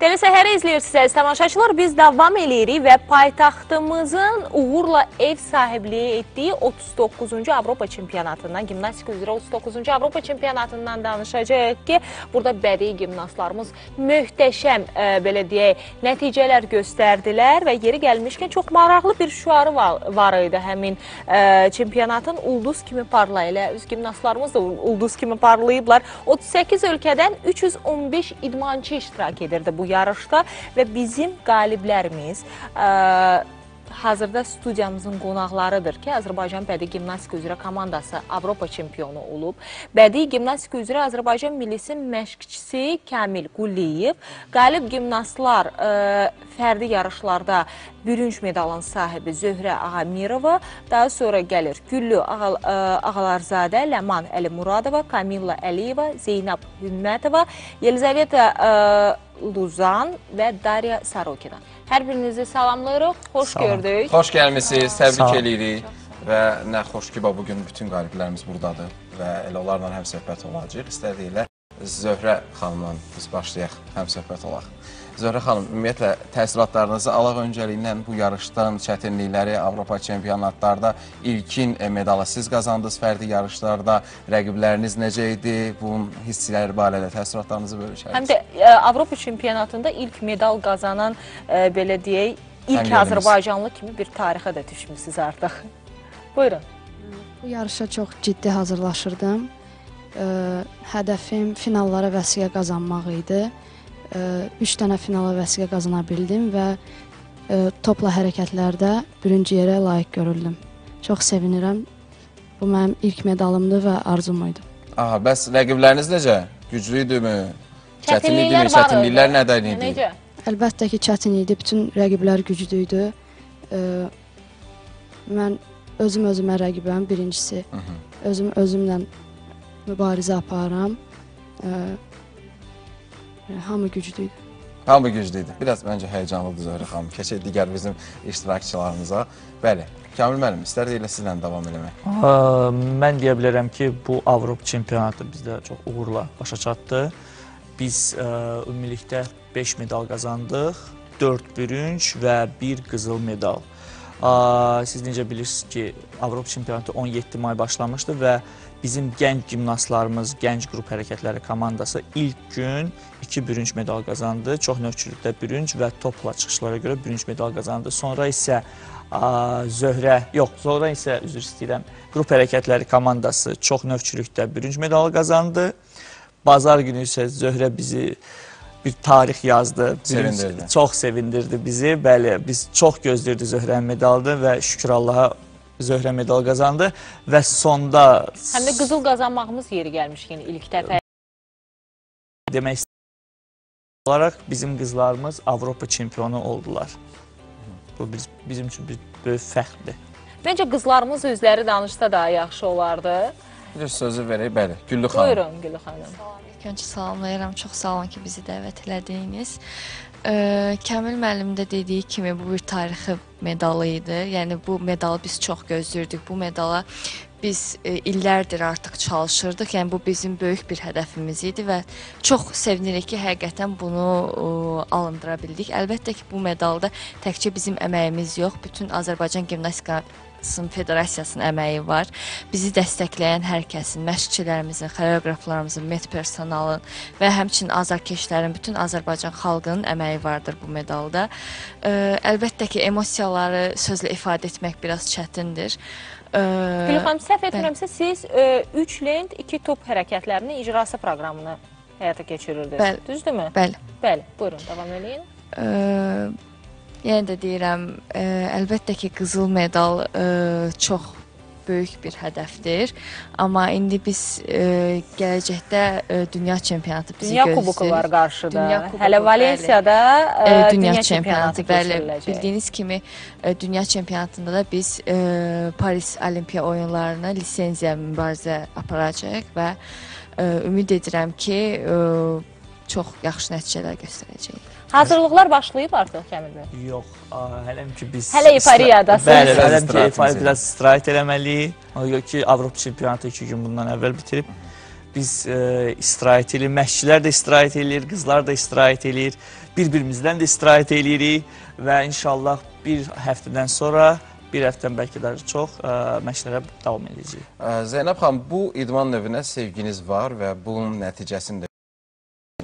Telesəhəri izləyirsiniz tamaşaçılar, biz davam edirik və paytaxtımızın uğurla ev sahibliyi etdiyi 39. Avropa çempionatından, gimnastika üzrə 39. Avropa çempionatından danışacağıq ki, burada bədii gimnastlarımız möhtəşəm belə deyək, nəticələr göstərdilər və yeri gəlmişkən çox maraqlı bir şüarı var idi həmin çempionatın, ulduz kimi parlayıblar, öz gimnastlarımız da ulduz kimi parlayıblar. 38 ölkədən 315 idmançı iştirak edirdi bu yarışda və bizim qaliblərimiz hazırda studiyamızın qonaqlarıdır ki, Azərbaycan bədii gimnastika üzrə komandası Avropa çempionu olub. Bədii gimnastika üzrə Azərbaycan millisi məşqçisi Kamil Quliyev, qalib gimnastlar fərdi yarışlarda bürünc medalın sahibi Zöhrə Ağamirova, daha sonra gəlir Güllü Ağlarzadə, Leman Ali Muradova, Kamilla Aliyeva, Zeynab Hümmətova, Elizaveta Luzan və Daria Sarokina. Hər birinizi salamlayırıq, hoş gördük. Hoş gəlmişsiniz, təbrik edirik və nə xoş ki, bugün bütün qaliblərimiz buradadır və elə onlarla həmsöhbət olacaq. İstədiklə Zöhrə xanımla biz başlayaq, həmsöhbət olaq. Zöhrə xanım, ümumiyyətlə, təsiratlarınızı alaq öncəliyindən bu yarışdan çətinlikləri, Avropa çempionatlarda ilkin medala siz qazandınız fərdi yarışlarda, rəqibləriniz necə idi, bunun hissləri barədə təsiratlarınızı bölüşərsiniz? Həm də Avropa çempionatında ilk medal qazanan, belə deyək, ilk Azərbaycanlı kimi bir tarixə də düşmüşsünüz artıq. Buyurun. Bu yarışa çox ciddi hazırlaşırdım. Hədəfim finallara vəsiqə qazanmaq idi. 3 dənə finala vəsiqə qazana bildim və topla hərəkətlərdə birinci yerə layiq görüldüm. Çox sevinirəm. Bu mənim ilk medalımdır və arzum idi. Aha, bəs rəqibləriniz necə? Güclü idimi? Çətinliklər var idi. Çətinliklər nədən idi? Əlbəttə ki, çətin idi. Bütün rəqiblər güclü idi. Mən özüm-özümə rəqibəm, birincisi. Özüm-özümlə mübarizə aparam. Hamı güclüydü. Hamı güclüydü. Biraz məncə həyəcanlıdır Zöhrə xanım. Keçək digər bizim iştirakçılarımıza. Bəli, Kamil müəllim, istərdik elə sizlə davam eləmək. Mən deyə bilərəm ki, bu Avropa çempionatı bizdə çox uğurla başa çatdı. Biz ümumilikdə 5 medal qazandıq, 4 bürünc və 1 qızıl medal. Siz necə bilirsiniz ki, Avropa çempionatı 17 may başlamışdı və bizim gənc gimnastlarımız, gənc qrup hərəkətləri komandası ilk gün 2 bürünc medal qazandı. Çox növçülükdə bürünc və topla çıxışlara görə bürünc medal qazandı. Sonra isə qrup hərəkətləri komandası çox növçülükdə bürünc medal qazandı. Bazar günü isə Zöhrə bizi bir tarix yazdı, çox sevindirdi bizi. Bəli, biz çox gözləyirdik Zöhrə medalını və şükür Allaha Zöhrə medal qazandı və sonda... Həm də qızıl qazanmağımız yeri gəlmiş yəni ilk dəfə. Demək istəyir olaraq bizim qızlarımız Avropa çempionu oldular. Bu bizim üçün böyük fəxtdir. Məncə qızlarımız özləri danışsa daha yaxşı olardı. Bir sözü verək, bəli, Güllü xanım. Buyurun, Güllü xanım. İlk öncə salamlayıram, çox sağ olun ki, bizi dəvət elədiyiniz. Kamil müəllim də dediyi kimi bu bir tarixi medalı idi. Yəni bu medalı biz çox gözləyirdik. Bu medala biz illərdir artıq çalışırdıq. Yəni bu bizim böyük bir hədəfimiz idi və çox sevinirik ki, həqiqətən bunu alındıra bildik. Əlbəttə ki, bu medalda təkcə bizim əməyimiz yox, bütün Azərbaycan Gimnastika Federasiyasının əməyi var. Bizi dəstəkləyən hər kəsin, məşqçilərimizin, xoreoqraflarımızın, met personalın və həmçinin azarkeşlərin, bütün Azərbaycan xalqının əməyi vardır bu medalda. Əlbəttə ki, emosiyaları sözlə ifadə etmək biraz çətindir. Güllü xanım, səhv etmirəmsə, siz 3 lent, 2 top hərəkətlərinin icrası proqramını həyata keçirirdiniz, düzdürmü? Bəli. Bəli, buyurun, davam eləyin. Yəni də deyirəm, əlbəttə ki, qızıl medal çox böyük bir hədəfdir. Amma indi biz gələcəkdə dünya çempionatı bizi gözləyir. Dünya kubuku var qarşıda. Hələ Valensiyada dünya çempionatı keçiriləcək. Bildiyiniz kimi, dünya çempionatında da biz Paris Olimpiya oyunlarına lisenziya mübarizə aparacaq və ümid edirəm ki, çox yaxşı nəticələr göstərəcək. Hazırlıqlar başlayıb artıq, Kamil bəy? Yox, hələm ki biz... Hələ Epariyadasınız. Bəli, hələm ki Epariyada biraz istirahət eləməliyik. Avropa çempionatı 2 gün bundan əvvəl bitirib Biz istirahət eləyir, məşqçilər də istirahət eləyir, qızlar da istirahət eləyir, bir-birimizdən də istirahət eləyirik və inşallah bir həftədən sonra, bir həftədən bəlkə də çox məşqlərə davam edəcəyik. Zeynab xanım, bu idman növünə sevginiz var və bunun nəticəsində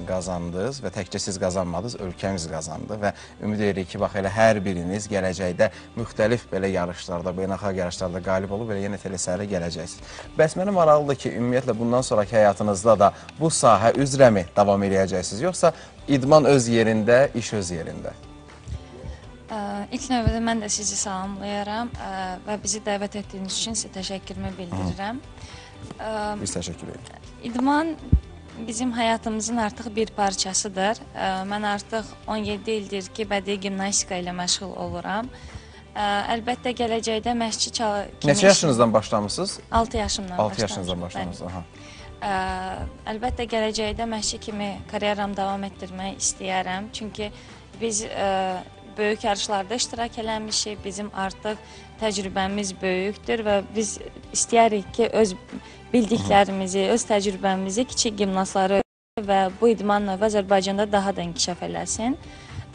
qazandınız və təkcə siz qazanmadınız, ölkəmiz qazandı və ümid edirik ki, bax elə hər biriniz gələcəkdə müxtəlif belə yarışlarda, beynəlxalq yarışlarda qalib olub, elə yenə telesəhərə gələcəksiniz. Bəs mənim maraqlıdır ki, ümumiyyətlə bundan sonraki həyatınızda da bu sahə üzrəmi davam edəcəksiniz, yoxsa idman öz yerində, iş öz yerində? İlk növbədə mən də sizi salamlayıram və bizi dəvət etdiyiniz üçün sizə təşəkkürümü bildirirəm. Biz təşəkkür edirik. İdman bizim həyatımızın artıq bir parçasıdır. Mən artıq 17 ildir ki, bədii gimnastika ilə məşğul oluram. Əlbəttə, gələcəkdə məşqçi kimi... Neçə yaşınızdan başlamışsınız? 6 yaşımdan başlamışım. 6 yaşınızdan başlamışsınız, aha. Əlbəttə, gələcəkdə məşqçi kimi karyeram davam etdirmək istəyərəm. Çünki biz böyük yarışlarda iştirak eləmişik, bizim artıq təcrübəmiz böyükdür və biz istəyirik ki, öz bildiklərimizi, öz təcrübəmizi kiçik gimnastları və bu idman növü Azərbaycanda daha da inkişaf eləsin.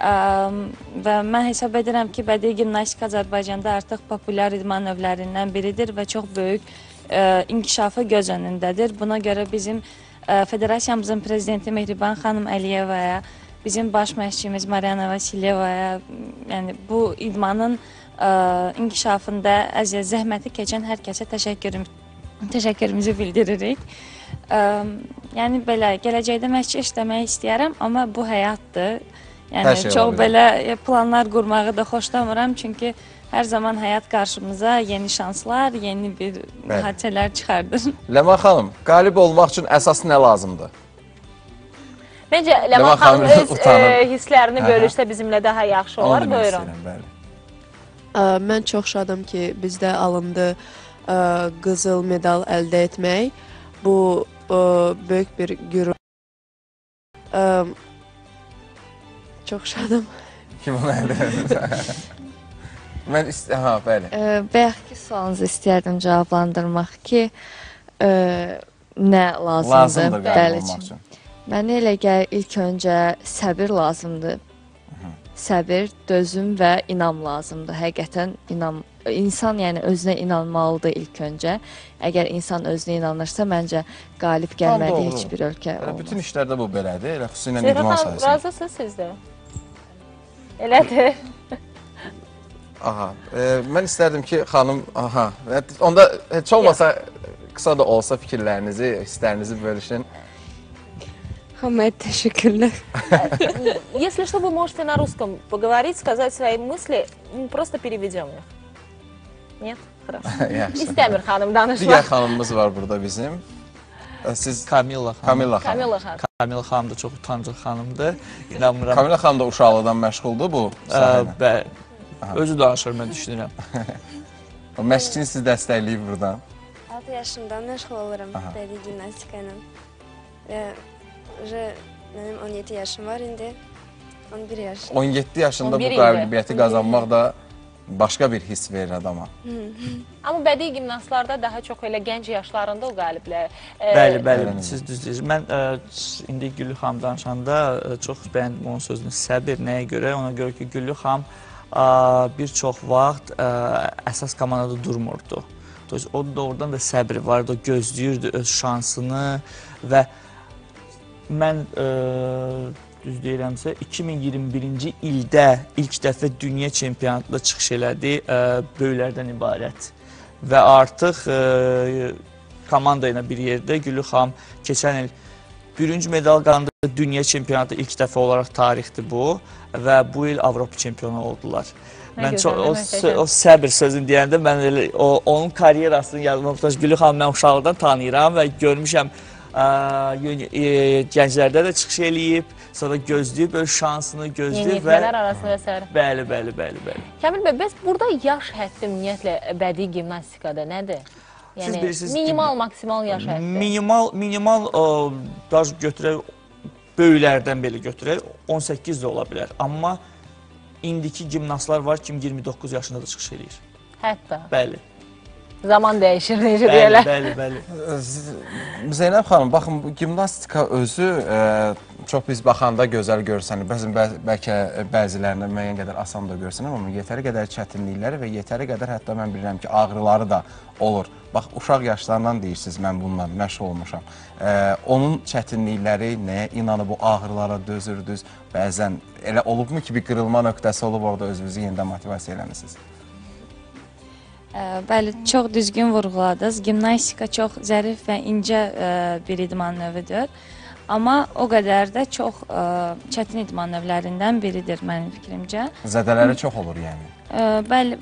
Və mən hesab edirəm ki, bədii gimnastika Azərbaycanda artıq populyar idman növlərindən biridir və çox böyük inkişafı göz önündədir. Buna görə bizim federasiyamızın prezidenti Mehriban xanım Əliyevaya, bizim baş məşqçimiz Mariana Vasilevaya, yəni bu idmanın inkişafında zəhməti keçən hər kəsə təşəkkürümüzü bildiririk. Yəni belə, gələcəkdə məşqçi işləmək istəyərəm, amma bu həyatdır. Yəni çox belə planlar qurmağı da xoşlamıram, çünki hər zaman həyat qarşımıza yeni şanslar, yeni bir hadisələr çıxardır. Leman xanım, qalib olmaq üçün əsas nə lazımdır? Məncə, Leman xanım öz hisslərini bölüşdə bizimlə daha yaxşı olar, buyurun. Mən çox şadım ki, bizdə alındı qızıl medal əldə etmək. Bu, böyük bir qürur. Çox şadım. Kim onu əldə edir? Mən istəyəm, ha, bəli. Bəyək ki, sualınızı istəyərdim cavablandırmaq ki, nə lazımdır? Lazımdır qalib olmaq üçün. Mənə elə gəl, ilk öncə səbir lazımdır. Səbir, dözüm və inam lazımdır. Həqiqətən, insan özünə inanmalıdır ilk öncə. Əgər insan özünə inanırsa, məncə qalib gəlmədiyi heç bir ölkə olmaz. Bütün işlərdə bu belədir, elə xüsusilə idman sayısın. Zöhrə xanım, razısınız siz də? Elədir. Aha, mən istərdim ki, xanım, aha, onda heç olmasa, qısa da olsa fikirlərinizi, hisslərinizi bölüşün. Хамед, тешекюлле. Если что, вы можете на русском поговорить, сказать свои мысли, просто переведем их. Нет? Хорошо. İstəmir xanım danışmaq. Digər xanımımız var burada bizim. Siz Kamilla xanım. Kamilla xanım. Kamilla xanım da çox utancaq xanımdır. İnanmıram. Kamilla xanım da uşaqlıqdan məşğuldur bu sahələ. Özü danışır, mən düşünürəm. Məşqçini siz dəstəkləyib buradan. 6 yaşımdan məşğul oluram bədii gimnastika ilə. Mənim 17 yaşım var indi, 11 yaşım. 17 yaşında bu qabiliyyəti qazanmaq da başqa bir hiss verir adama. Amma bədii gimnastlarda daha çox elə gənc yaşlarında o qaliblər. Bəli, bəli, siz düzdür. Mən indi Güllü xanım danışanda çox bəyəndim onun sözünü. Səbir nəyə görə? Ona görə ki, Güllü xanım bir çox vaxt əsas komandada durmurdu. O doğrudan da səbri vardı, o gözləyirdi öz şansını və mən düz deyirəmsə, 2021-ci ildə ilk dəfə dünya çempionatında çıxış elədi böyüklərdən ibarət və artıq komanda ilə bir yerdə Güllü xanım keçən il birinci medal qazandı, dünya çempionatı ilk dəfə olaraq tarixdir bu və bu il Avropa çempionu oldular. Mən o səbir sözünü deyəndə mən onun karyerasını yazmamışam. Güllü xanım mən uşaqlıqdan tanıyıram və görmüşəm gənclərdə də çıxış eləyib, sonra gözləyib, öz şansını gözləyib. Yeniliklər arasında əsər. Bəli, bəli, bəli. Kamil bəy, bəs burada yaş həddi ümumiyyətlə bədii gimnastikada nədir? Yəni minimal, maksimal yaş həddi? Minimal götürək, böyüklərdən belə götürək, 18 də ola bilər. Amma indiki gimnastlar var ki, 29 yaşında da çıxış eləyir. Hətta? Bəli. Zaman dəyişir, necə deyirlər. Bəli. Zeynəb xanım, baxın, gimnastika özü çox biz baxanda gözəl görsənir. Bəlkə bəzilərinə müəyyən qədər asan da görsənir, amma yetəri qədər çətinlikləri və yetəri qədər hətta mən bilirəm ki, ağrıları da olur. Bax, uşaq yaşlarından deyirsiniz, mən bununla məşğul olmuşam. Onun çətinlikləri nəyə inanıb, o ağrılara dözürdünüz? Bəzən elə olubmu ki, bir qırılma nöqtəsi olub, orada özünüzü yenidən motivasiya eləmisiniz? Bəli, çox düzgün vurğuladınız. Gimnastika çox zərif və incə bir idman növüdür. Amma o qədər də çox çətin idman növlərindən biridir mənim fikrimcə. Zədələri çox olur yəni? Bəli,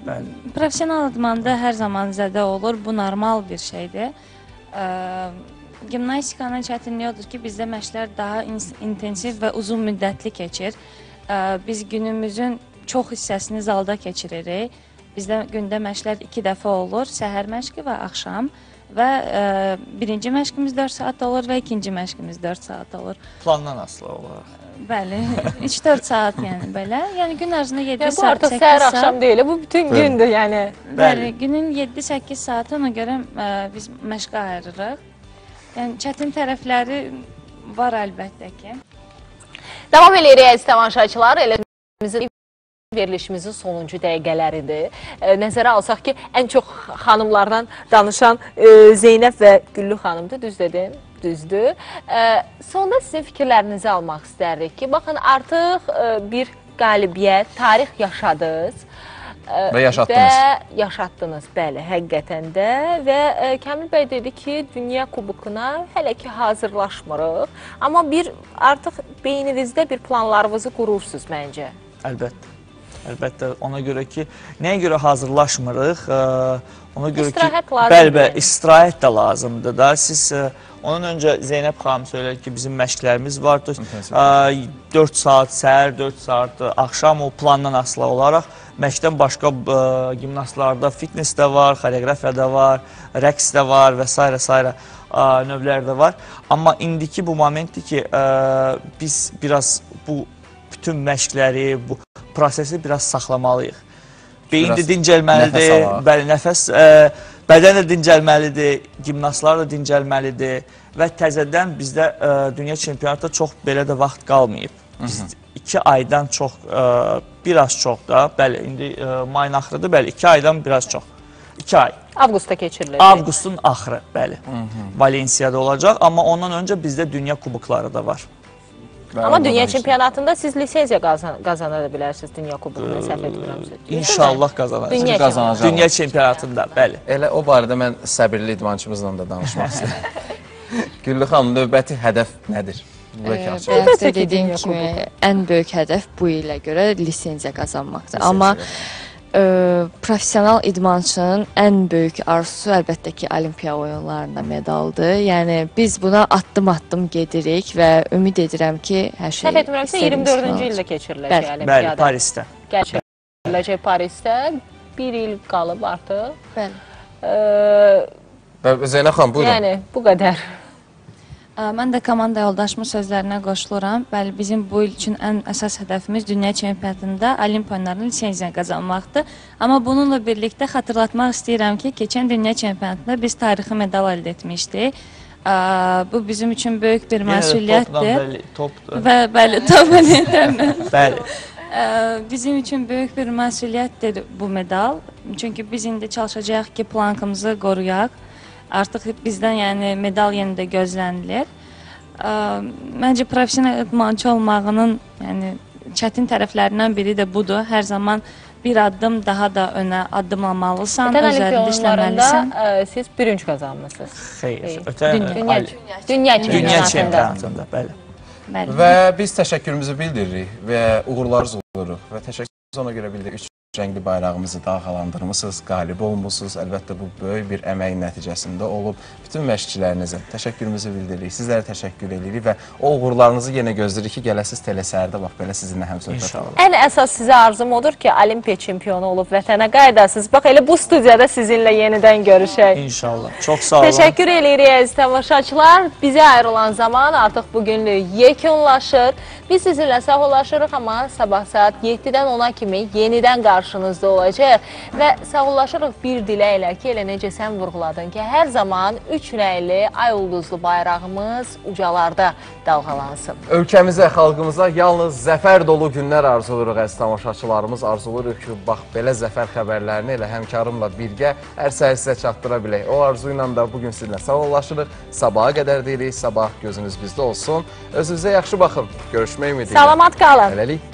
profesional idmanda hər zaman zədə olur. Bu normal bir şeydir. Gimnastikanın çətinliyi odur ki, bizdə məşqlər daha intensiv və uzun müddətli keçir. Biz günümüzün çox hissəsini zalda keçiririk. Bizdə gündə məşqlər 2 dəfə olur, səhər məşqi və axşam və birinci məşqimiz 4 saat olur və ikinci məşqimiz 4 saat olur. Plandan asılı olaraq. Bəli, 3-4 saat yəni belə, yəni gün ərzində 7-8 saat. Bu artıq səhər axşam deyil, bu bütün gündür yəni. Bəli, günün 7-8 saati ona görə biz məşqə ayırırıq. Yəni çətin tərəfləri var əlbəttə ki. Davam eləyirik əziz tamaşaçılar, eləmizin verilişimizin sonuncu dəqiqələridir. Nəzərə alsaq ki, ən çox xanımlardan danışan Zeynəb və Güllü xanımdır, düz dedim, düzdür. Sonda sizin fikirlərinizi almaq istəyirik ki, baxın, artıq bir qalibiyyət, tarix yaşadınız. Və yaşatdınız. Və yaşatdınız, bəli, həqiqətən də. Və Kamil bəy dedi ki, Dünya Kubukuna hələ ki hazırlaşmırıq. Amma artıq beyninizdə bir planlarınızı qurursunuz məncə. Əlbəttə. Əlbəttə, ona görə ki, nəyə görə hazırlaşmırıq, ona görə ki, istirahət də lazımdır da. Siz, onun öncə Zeynəb xanım söylər ki, bizim məşqlərimiz var, 4 saat səhər, 4 saat axşam, o plandan asılı olaraq məşqdən başqa gimnastlarda fitness də var, xoreografiya də var, rəqs də var və s. növlər də var. Amma indiki bu momentdir ki, biz biraz bu bütün məşqləri, bu prosesi biraz saxlamalıyıq. Beyin də dincəlməlidir, bəli, nəfəs, bədən də dincəlməlidir, gimnastlar da dincəlməlidir və təzədən bizdə dünya çempionatda çox belə də vaxt qalmayıb. Biz 2 aydan çox, biraz çox da, bəli, indi mayın axırıdır, bəli, 2 aydan biraz çox, 2 ay. Avqusta keçirilir. Avqustun axırı, bəli, Valensiyada olacaq, amma ondan öncə bizdə dünya kubukları da var. Amma dünya çempionatında siz lisenziya qazana da bilərsiniz, dünya kubukuna səhv etmirəm. İnşallah qazanacaq. Dünya çempionatında, bəli. Elə o barədə mən səbirli idmançımızla da danışmaq istəyirəm. Güllü xanım, növbəti hədəf nədir? Bəli, dediyim kimi, ən böyük hədəf bu ilə görə lisenziya qazanmaqdır. Amma profesional idmançının ən böyük arzusu əlbəttə ki, Olimpiya oyunlarında medaldır. Yəni, biz buna addım-addım gedirik və ümid edirəm ki, hər şey istədiyimiz olacaq. 24-cü ildə keçiriləcək Olimpiyada. Bəli, Parisdə. Keçiriləcək Parisdə, 1 il qalıb artıq. Bəli. Zeynəb xanım, buyurun. Yəni, bu qədər. Mən də komanda yoldaşımın sözlərinə qoşuluram. Bəli, bizim bu il üçün ən əsas hədəfimiz dünya çempionatında Olimpiya oyunlarının lisenziya qazanmaqdır. Amma bununla birlikdə xatırlatmaq istəyirəm ki, keçən dünya çempionatında biz tarixi medal əldə etmişdik. Bu bizim üçün böyük bir məsuliyyətdir. Bəli, top əldə. Bizim üçün böyük bir məsuliyyətdir bu medal. Çünki biz indi çalışacaq ki, plankımızı qoruyaq. Artıq bizdən medal yeni də gözlənilir. Məncə, profesional idmançı olmağının çətin tərəflərindən biri də budur. Hər zaman bir addım daha da önə addımlamalısan, özəldə işləməlisən. Siz birinci qazanmışsınız. Xeyr, dünya çempionatında. Və biz təşəkkürümüzü bildiririk və uğurlarınız oluruq və təşəkkürümüzü ona görə bildiririk. Rəngli bayrağımızı dalğalandırmışsınız, qalib olmuşsunuz. Əlbəttə, bu böyük bir əməyin nəticəsində olub. Bütün məşqçilərinizə təşəkkürümüzü bildiririk, sizlərə təşəkkür edirik və o uğurlarınızı yenə gözləyirik ki, gələsiz telesəhərdə, bax, belə sizinlə həmsöhbət olun. Ən əsas sizə arzum odur ki, Olimpiya çempionu olub, vətənə qayıdasınız. Bax, elə bu studiyada sizinlə yenidən görüşək. İnşallah, çox sağ olun. Təşəkkür edirik, əziz tamaşaçılar. Bizə ayrılan zaman artıq bugünlük yekunlaşır. Biz sizinlə sağollaşırıq, amma sabah saat 7-dən 10-a kimi yenidən qarşılaşırıq. qarşınızda olacaq və sağollaşırıq bir diləklə ki, elə necə sən vurğuladın ki, hər zaman üç rəyli ay ulduzlu bayrağımız ucalarda dalğalansın. Ölkəmizə, xalqımıza yalnız zəfər dolu günlər arzuluruq, əziz tamaşaçılarımız, arzuluruq ki, bax, belə zəfər xəbərlərini elə həmkarımla birgə hər səhər sizə çatdıra bilək. O arzuyla da bugün sizinlə sağollaşırıq, sabaha qədər deyirik, sabah gözünüz bizdə olsun. Özünüzə yaxşı baxın, görüşmək ümidilə. Salamat qalın. Hələlik.